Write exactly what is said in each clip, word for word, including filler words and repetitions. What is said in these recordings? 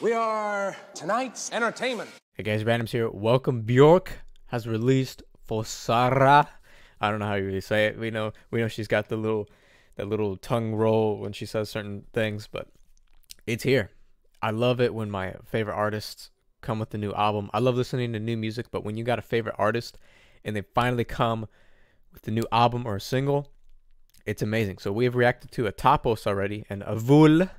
We are tonight's entertainment. Hey guys, Randomz here. Welcome. Björk has released Fossora. I don't know how you really say it. We know we know she's got the little that little tongue roll when she says certain things, but it's here. I love it when my favorite artists come with a new album. I love listening to new music, but when you got a favorite artist and they finally come with a new album or a single, it's amazing. So we have reacted to Atopos already and Avul,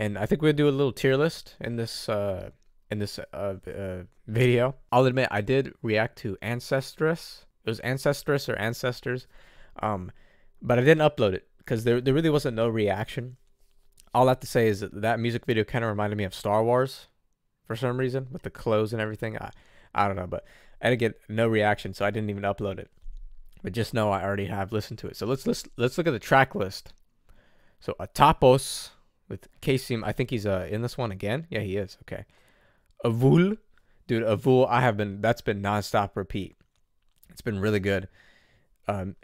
and I think we'll do a little tier list in this uh, in this uh, uh, video. I'll admit I did react to Ancestress. It was Ancestress or Ancestors, um, but I didn't upload it because there there really wasn't no reaction. All I have to say is that, that music video kind of reminded me of Star Wars for some reason, with the clothes and everything. I I don't know, but I didn't get no reaction, so I didn't even upload it. But just know I already have listened to it. So let's let's let's look at the track list. So Atopos with Kaseem. I think he's uh, in this one again. Yeah, he is. Okay. Avul, dude, Avul. I have been. That's been nonstop repeat. It's been really good. Um,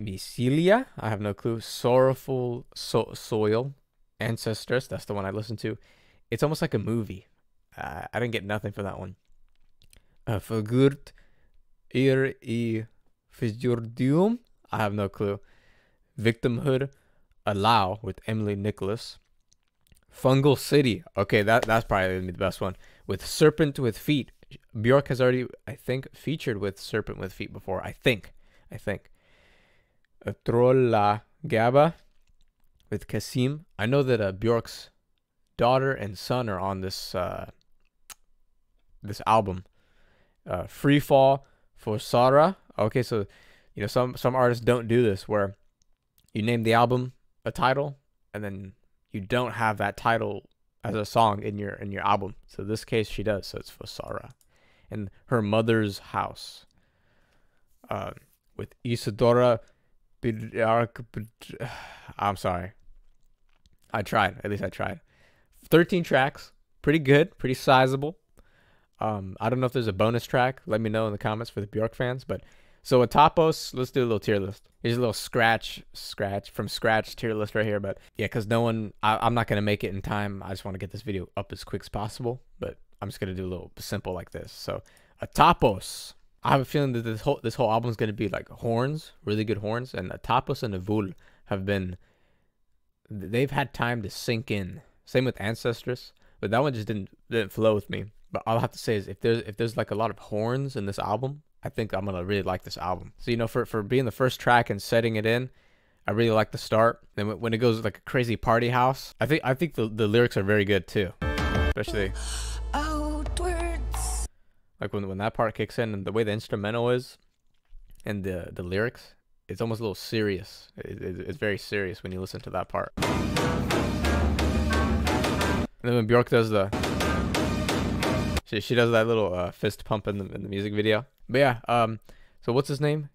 Mycelia. I have no clue. Sorrowful so soil. Ancestress. That's the one I listened to. It's almost like a movie. Uh, I didn't get nothing for that one. Uh, Fagurtir I. I have no clue. Victimhood, Allow with Emily Nicholas. Fungal City. Okay, that, that's probably going to be the best one. With Serpentwithfeet. Björk has already, I think, featured with Serpentwithfeet before. I think. I think. Uh, Trölla-Gabba with Kaseem. I know that uh, Björk's daughter and son are on this, uh, this album. Uh, Freefall for Sarah. Okay, so, you know, some, some artists don't do this where you name the album a title and then you don't have that title as a song in your in your album. So in this case, she does. So it's Fossora. And Her Mother's House. Uh, with Ísadóra. I'm sorry. I tried. At least I tried. thirteen tracks. Pretty good. Pretty sizable. Um, I don't know if there's a bonus track. Let me know in the comments for the Björk fans, but... So Atopos, let's do a little tier list. Here's a little scratch, scratch, from scratch tier list right here. But yeah, because no one, I, I'm not going to make it in time. I just want to get this video up as quick as possible. But I'm just going to do a little simple like this. So Atopos. I have a feeling that this whole this whole album is going to be like horns, really good horns. And Atopos and Avul have been, they've had time to sink in. Same with Ancestress. But that one just didn't didn't flow with me. But all I have to say is if there's, if there's like a lot of horns in this album, I think I'm going to really like this album. So, you know, for, for being the first track and setting it in, I really like the start. Then when it goes like a crazy party house, I think I think the, the lyrics are very good too. Especially outwards. Like when, when that part kicks in and the way the instrumental is and the, the lyrics, it's almost a little serious. It, it, it's very serious when you listen to that part. And then when Björk does the... She, she does that little uh, fist pump in the, in the music video. But yeah, um, so what's his name?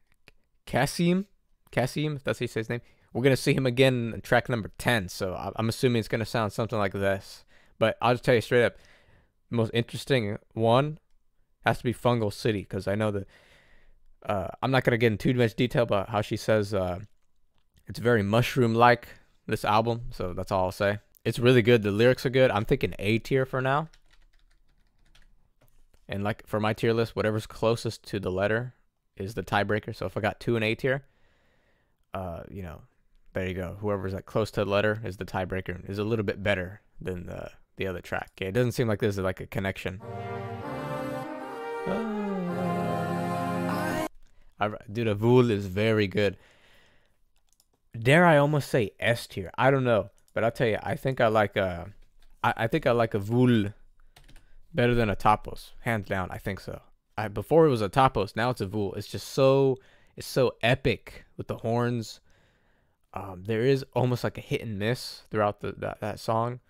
Kaseem? Kaseem, if that's how you say his name. We're going to see him again in track number ten, so I'm assuming it's going to sound something like this. But I'll just tell you straight up, the most interesting one has to be Fungal City, because I know that, uh, I'm not going to get into too much detail about how she says uh, it's very mushroom-like, this album, so that's all I'll say. It's really good. The lyrics are good. I'm thinking A tier for now. And like for my tier list, whatever's closest to the letter is the tiebreaker. So if I got two in A tier, uh, you know, there you go. Whoever's like close to the letter is the tiebreaker. Is a little bit better than the the other track. Okay, it doesn't seem like there's like a connection. Oh. I, dude, Avul is very good. Dare I almost say S tier? I don't know, but I'll tell you, I think I like uh, I, I think I like Avul better than Atopos, hands down. I think so. I, before it was Atopos, now it's Avul. It's just so, it's so epic with the horns. Um, there is almost like a hit and miss throughout the that, that song,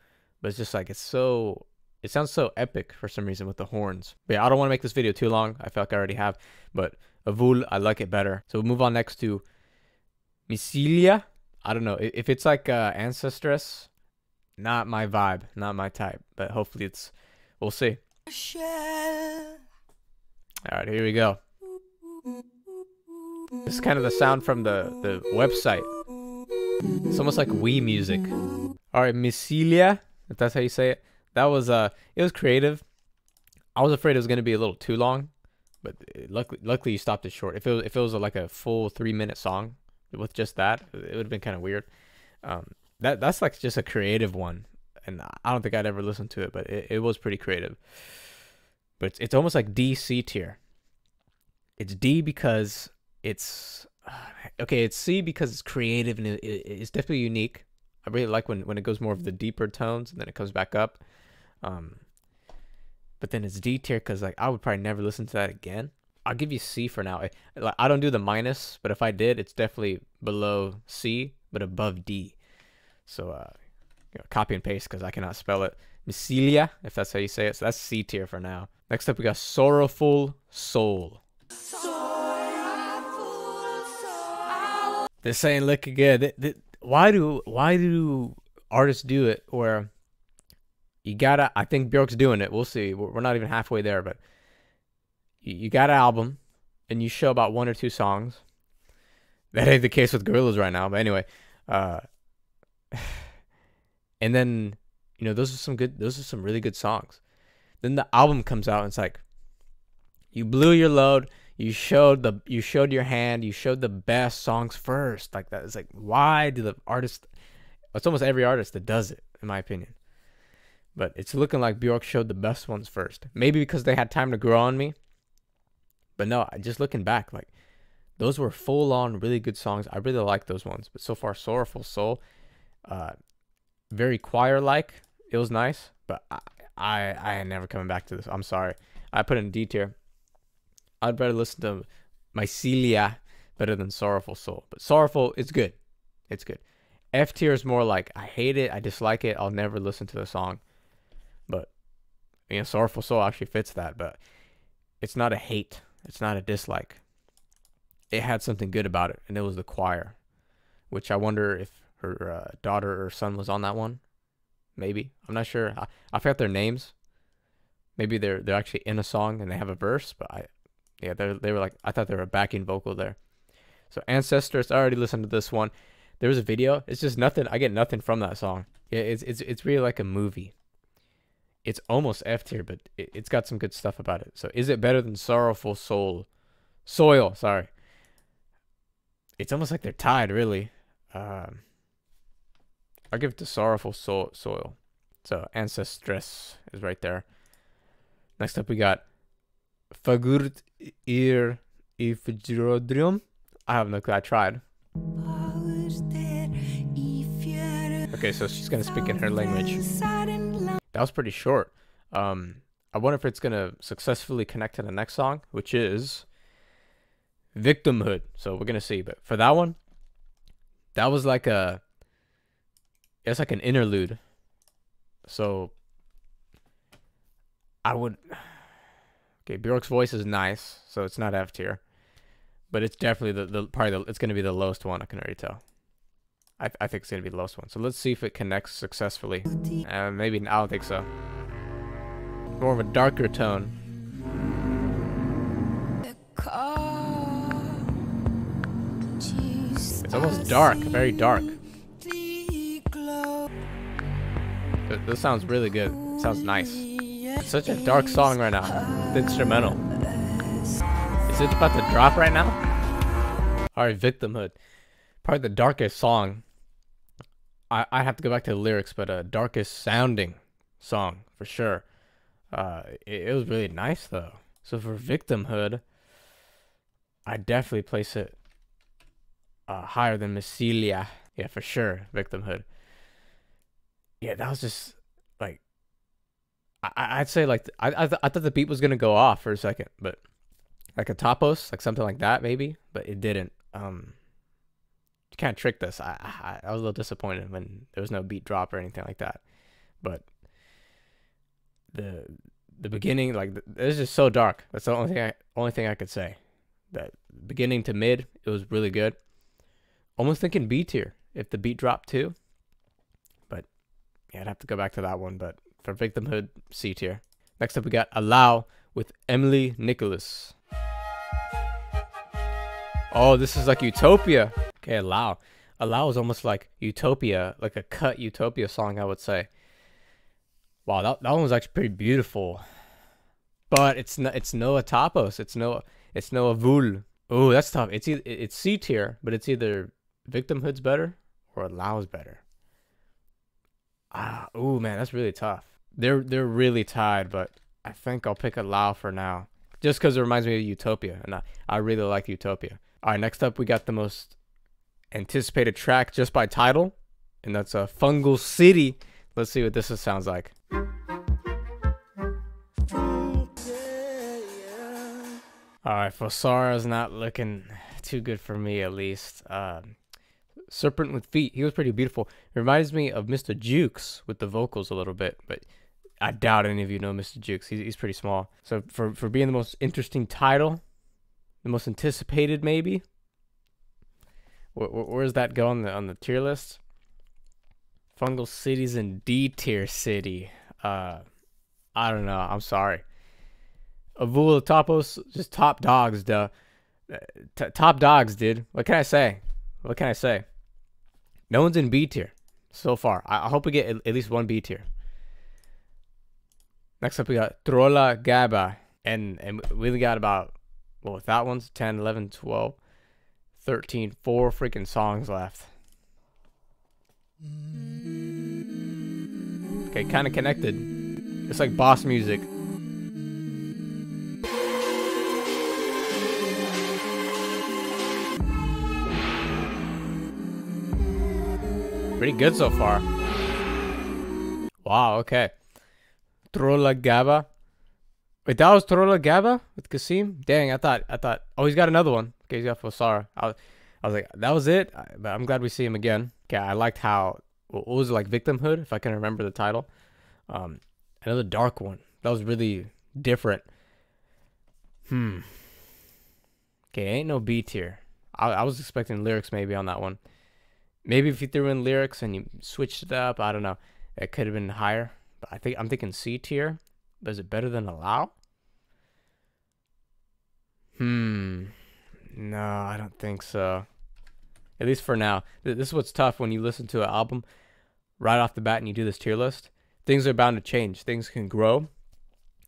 but it's just like it's so, it sounds so epic for some reason with the horns. But yeah, I don't want to make this video too long. I feel like I already have, but Avul, I like it better. So we'll move on next to Mycelia. I don't know if it's like uh, Ancestress. Not my vibe, not my type. But hopefully it's. We'll see. Alright, here we go. This is kind of the sound from the, the website. It's almost like Wii music. Alright, Mycelia, if that's how you say it. that was uh it was creative. I was afraid it was going to be a little too long, but luckily luckily you stopped it short. If it was, if it was like a full three minute song with just that, it would have been kind of weird. Um, that that's like just a creative one, and I don't think I'd ever listen to it, but it, it was pretty creative. But it's, it's almost like D, C tier. It's D because it's okay. It's C because it's creative and it, it, it's definitely unique. I really like when when it goes more of the deeper tones and then it comes back up. Um, but then it's D tier because like I would probably never listen to that again. I'll give you C for now. I, I don't do the minus, but if I did, it's definitely below C but above D. So uh, you know, copy and paste because I cannot spell it. Mycelia, if that's how you say it. So that's C tier for now. Next up, we got Sorrowful Soul. Sorrowful soul. This ain't looking good. Th th why do why do artists do it? Where you gotta, I think Björk's doing it. We'll see. We're not even halfway there, but you, you got an album, and you show about one or two songs. That ain't the case with Gorillaz right now. But anyway, uh, and then. You know, those are some good, those are some really good songs. Then the album comes out and it's like, you blew your load, you showed the, you showed your hand, you showed the best songs first. Like that, it's like, why do the artists, it's almost every artist that does it, in my opinion. But it's looking like Björk showed the best ones first. Maybe because they had time to grow on me. But no, just looking back, like, those were full on really good songs. I really like those ones. But so far, Sorrowful Soul, uh, very choir-like. It was nice, but I, I I ain't never coming back to this. I'm sorry. I put in D tier. I'd better listen to Mycelia better than Sorrowful Soul. But Sorrowful, it's good. It's good. F tier is more like, I hate it. I dislike it. I'll never listen to the song. But, you know, Sorrowful Soul actually fits that. But it's not a hate. It's not a dislike. It had something good about it, and it was the choir, which I wonder if her uh, daughter or son was on that one. Maybe, I'm not sure. I, I forgot their names. Maybe they're they're actually in a song and they have a verse. But I, yeah, they they were like, I thought they were a backing vocal there. So Ancestress, I already listened to this one. There was a video. It's just nothing. I get nothing from that song. Yeah, it's it's it's really like a movie. It's almost F tier, but it, it's got some good stuff about it. So is it better than Sorrowful Soul? Soil, sorry. It's almost like they're tied, really. Um. I give it to Sorrowful Soul, Soil. So Ancestress is right there. Next up, we got Fagurtir Ifjrodrum. I have no clue. I tried. Okay, so she's gonna speak in her language. That was pretty short. Um, I wonder if it's gonna successfully connect to the next song, which is Victimhood. So we're gonna see. But for that one, that was like a. It's like an interlude. So I would, okay, Björk's voice is nice, so it's not F tier. But it's definitely the, the probably the, it's gonna be the lowest one, I can already tell. I I think it's gonna be the lowest one. So let's see if it connects successfully. Uh, maybe I don't think so. More of a darker tone. It's almost dark, very dark. This sounds really good. It sounds nice. It's such a dark song right now. It's instrumental. Is it about to drop right now? Alright, Victimhood. Probably the darkest song. I, I have to go back to the lyrics, but a darkest sounding song for sure. Uh, it, it was really nice though. So for Victimhood, I definitely place it uh, higher than Mycelia. Yeah, for sure. Victimhood. Yeah, that was just like I I'd say like I I, th I thought the beat was gonna go off for a second, but like Atopos, like something like that maybe, but it didn't. Um, you can't trick this. I, I I was a little disappointed when there was no beat drop or anything like that, but the the beginning, like it was just so dark. That's the only thing I only thing I could say. That beginning to mid, it was really good. Almost thinking B tier if the beat dropped too. Yeah, I'd have to go back to that one, but for Victimhood, C tier. Next up, we got Allow with Emily Nicholas. Oh, this is like Utopia. Okay, Allow. Allow is almost like Utopia, like a cut Utopia song, I would say. Wow, that, that one was actually pretty beautiful. But it's no, it's no Atopos. It's no it's no Avul. Oh, that's tough. It's either, it's C tier, but it's either Victimhood's better or Lao's better. Ah, oh man, that's really tough. They're they're really tied, but I think I'll pick a Lao for now, just because it reminds me of Utopia, and I, I really like Utopia. All right, next up we got the most anticipated track just by title, and that's a uh, Fungal City. Let's see what this sounds like. All right, Fossora's not looking too good for me, at least. Um, Serpent with Feet, he was pretty beautiful. Reminds me of Mister Jukes with the vocals a little bit, but I doubt any of you know Mister Jukes. He's, he's pretty small. So for, for being the most interesting title, the most anticipated maybe, where, where, where's that go on the, on the tier list? Fungal City's in D tier city. Uh, I don't know. I'm sorry. Avul, Atopos, just top dogs, duh. T top dogs, dude. What can I say? What can I say? No one's in B tier so far. I, I hope we get at, at least one B tier. Next up, we got Trölla-Gabba. And, and we got about, well, with that one's ten, eleven, twelve, thirteen, four freaking songs left. Okay, kind of connected. It's like boss music. Pretty good so far. Wow, okay. Trölla-Gabba. Wait, that was Trölla-Gabba with Kaseem? Dang, I thought, I thought, oh, he's got another one. Okay, he's got Fossora. I was, I was like, that was it? I, but I'm glad we see him again. Okay, I liked how, what was it, like Victimhood, if I can remember the title. Um, another dark one. That was really different. Hmm. Okay, ain't no B tier. I, I was expecting lyrics maybe on that one. Maybe if you threw in lyrics and you switched it up, I don't know. It could have been higher. But I think I'm thinking C tier. But is it better than Allow? Hmm. No, I don't think so. At least for now. This is what's tough when you listen to an album right off the bat and you do this tier list. Things are bound to change. Things can grow.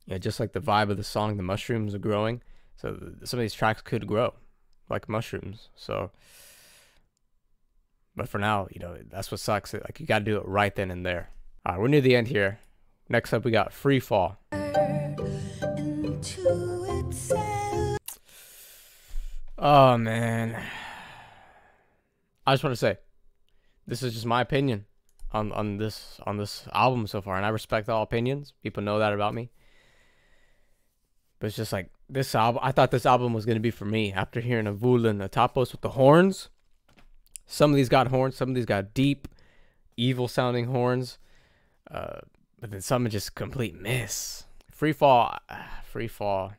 Yeah, just like the vibe of the song, the mushrooms are growing. So some of these tracks could grow like mushrooms. So... But for now, you know, that's what sucks. Like, you got to do it right then and there. All right, we're near the end here. Next up, we got Free Fall. Oh, man. I just want to say, this is just my opinion on, on, this, on this album so far. And I respect all opinions. People know that about me. But it's just like, this album, I thought this album was going to be for me. After hearing Avul and Atopos with the horns. Some of these got horns. Some of these got deep, evil-sounding horns. Uh, but then some are just complete miss. Free Fall. Uh, free Fall.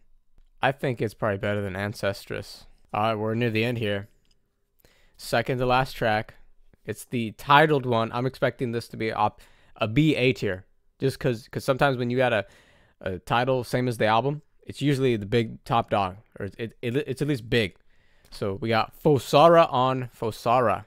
I think it's probably better than Ancestress. All right, we're near the end here. Second to last track. It's the titled one. I'm expecting this to be op a B A tier. Just because cause sometimes when you got a, a title, same as the album, it's usually the big top dog. Or it, it, it, it's at least big. So we got Fossora on Fossora.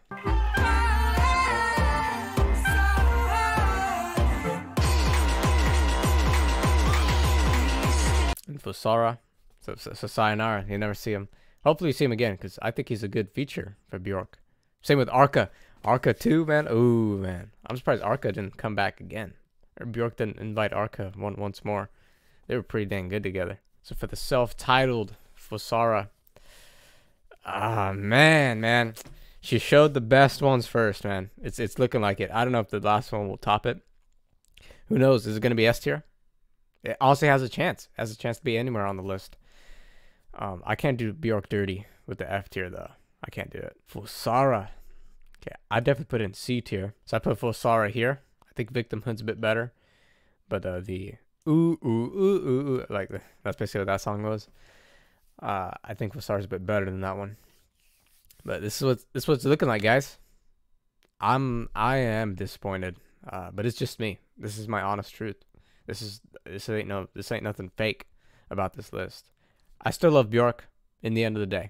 And Fossora. So, so, so sayonara. You never see him. Hopefully you see him again because I think he's a good feature for Björk. Same with Arca. Arca too, man. Ooh, man. I'm surprised Arca didn't come back again. Or Björk didn't invite Arca one, once more. They were pretty dang good together. So for the self-titled Fossora. Ah, man, man. She showed the best ones first, man. It's it's looking like it. I don't know if the last one will top it. Who knows? Is it going to be S tier? It also has a chance. Has a chance to be anywhere on the list. Um, I can't do Björk dirty with the F tier, though. I can't do it. Fossora. Okay, I definitely put in C tier. So I put Fossora here. I think Victimhood's a bit better. But uh, the ooh, ooh, ooh, ooh, ooh. Like, that's basically what that song was. Uh, I think Fossora is a bit better than that one, but this is what this is what it's looking like, guys. I'm I am disappointed, uh, but it's just me. This is my honest truth. This is this ain't no this ain't nothing fake about this list. I still love Björk in the end of the day.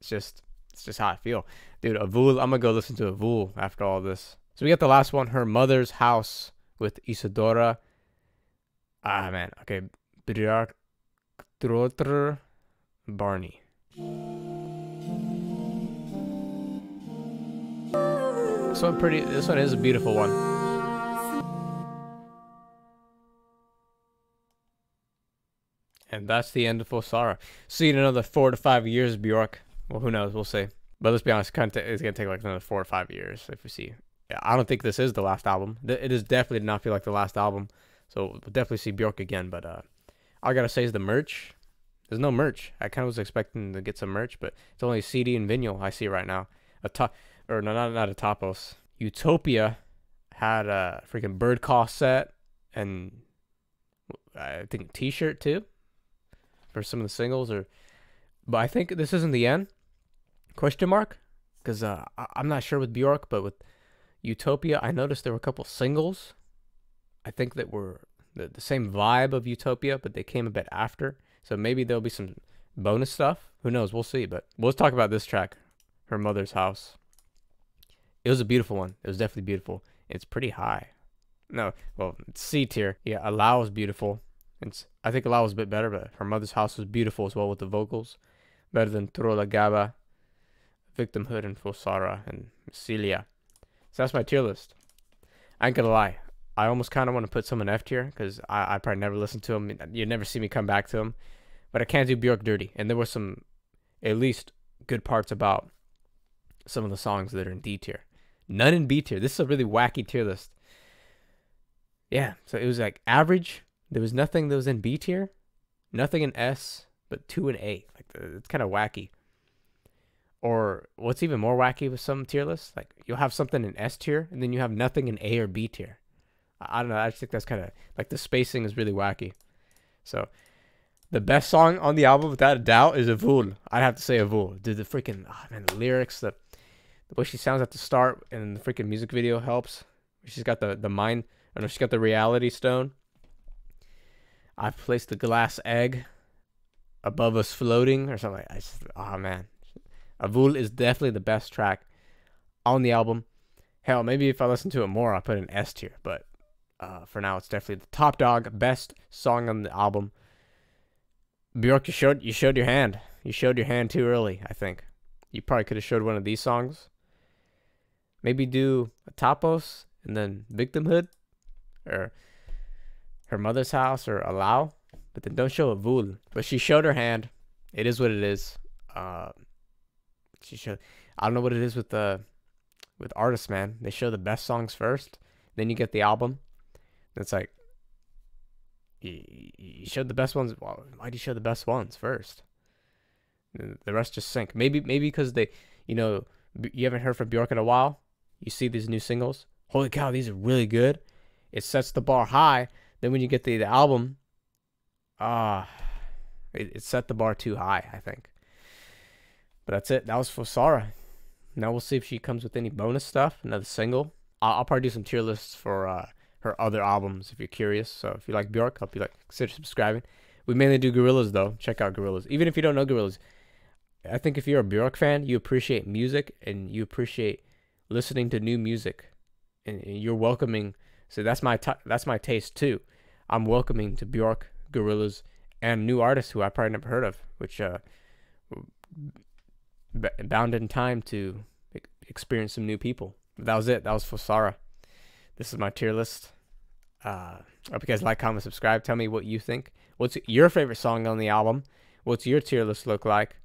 It's just it's just how I feel, dude. Avul, I'm gonna go listen to Avul after all this. So we got the last one, Her Mother's House with Ísadóra Ah, man. Okay. Björk, Trotter, Barney. This one pretty. This one is a beautiful one. And that's the end of Fossora. See you in another four to five years, Björk. Well, who knows? We'll see. But let's be honest, it's gonna take like another four or five years if we see. I don't think this is the last album. It is definitely did not feel like the last album. So we'll definitely see Björk again. But uh, all I gotta say is the merch. There's no merch. I kind of was expecting to get some merch, but it's only C D and vinyl I see right now. A top, or no, not not Atopos. Utopia had a freaking bird call set and I think T-shirt too for some of the singles. Or, but I think this isn't the end. Question mark? Because uh, I'm not sure with Björk, but with Utopia, I noticed there were a couple singles. I think that were the, the same vibe of Utopia, but they came a bit after. So maybe there'll be some bonus stuff. Who knows? We'll see. But let's talk about this track, Her Mother's House. It was a beautiful one. It was definitely beautiful. It's pretty high. No, well, it's C tier. Yeah, Allow is beautiful. It's, I think Allow was a bit better, but Her Mother's House was beautiful as well with the vocals. Better than Trölla-Gabba, Victimhood, and Fossora, and Mycelia. So that's my tier list. I ain't gonna lie. I almost kind of want to put some in F tier because I, I probably never listen to them. You never see me come back to them. But I can't do Björk dirty. And there were some, at least, good parts about some of the songs that are in D tier. None in B tier. This is a really wacky tier list. Yeah, so it was like average. There was nothing that was in B tier. Nothing in S, but two in A. Like, it's kind of wacky. Or what's even more wacky with some tier lists, like you'll have something in S tier and then you have nothing in A or B tier. I don't know. I just think that's kind of like the spacing is really wacky. So the best song on the album, without a doubt, is Avul. I'd have to say Avul. Dude, the freaking oh man, the lyrics, the the way she sounds at the start and the freaking music video helps. She's got the the mind. I know she's got the reality stone. I've placed the glass egg above us floating or something. I just, oh man. Avul is definitely the best track on the album. Hell, maybe if I listen to it more, I'll put an S tier. But uh, for now, it's definitely the top dog, best song on the album. Björk, you showed, you showed your hand. You showed your hand too early, I think. You probably could have showed one of these songs. Maybe do Atopos and then Victimhood or Her Mother's House or Allow. But then don't show Avul. But she showed her hand. It is what it is. Uh... She showed, I don't know what it is with the with artists, man. They show the best songs first, then you get the album. It's like you, you showed the best ones. Well, why do you show the best ones first? The rest just sink. Maybe maybe because they, you know, you haven't heard from Björk in a while. You see these new singles. Holy cow, these are really good. It sets the bar high. Then when you get the, the album, ah, uh, it, it set the bar too high, I think. But that's it. That was Fossora. Now we'll see if she comes with any bonus stuff, another single. I'll, I'll probably do some tier lists for uh, her other albums if you're curious. So if you like Björk, hope you like, consider subscribing. We mainly do Gorillaz though. Check out Gorillaz. Even if you don't know Gorillaz, I think if you're a Björk fan, you appreciate music and you appreciate listening to new music, and, and you're welcoming. So that's my that's my taste too. I'm welcoming to Björk, Gorillaz, and new artists who I probably never heard of, which. Uh, bound in time to experience some new people. That was it. That was Fossora. This is my tier list. Uh, I hope you guys like, comment, subscribe. Tell me what you think. What's your favorite song on the album? What's your tier list look like?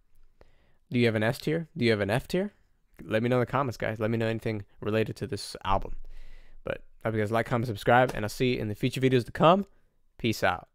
Do you have an S tier? Do you have an F tier? Let me know in the comments, guys. Let me know anything related to this album. But I hope you guys like, comment, subscribe, and I'll see you in the future videos to come. Peace out.